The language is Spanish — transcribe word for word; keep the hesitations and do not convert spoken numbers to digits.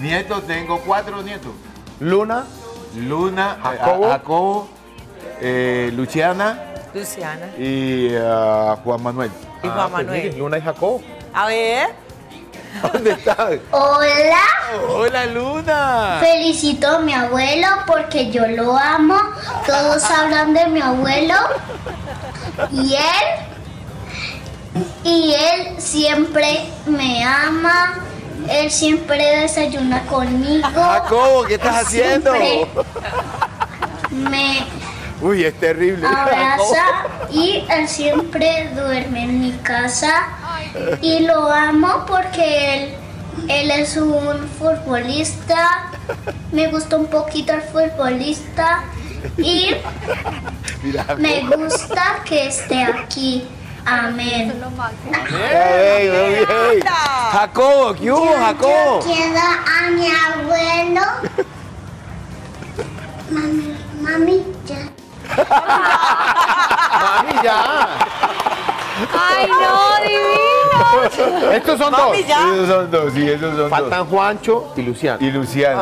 Nietos, tengo cuatro nietos. Luna. Luna, Jacobo, a, a, Jacobo eh, Luciana. Luciana. Y uh, Juan Manuel. Y Juan ah, Manuel. Pues, Luna y Jacobo. A ver. ¿Dónde están? Hola. Hola, Luna. Felicito a mi abuelo porque yo lo amo. Todos hablan de mi abuelo. Y él. Y él siempre me ama. Él siempre desayuna conmigo. Jacobo, ¿qué estás haciendo? Me... Uy, es terrible. Abraza y él siempre duerme en mi casa. Y lo amo porque él, él es un futbolista. Me gusta un poquito el futbolista. Y me gusta que esté aquí. Amén. Hey, hey, hey. Jacobo, ¿qué hubo, Jacobo? Yo quiero a mi abuelo. Mami, mami, ya. Mami, ya. Ay, no, divino. Estos son mami, dos. Ya. Esos son dos, sí, esos son Faltan dos. Faltan Juancho y Luciano. Y Luciano.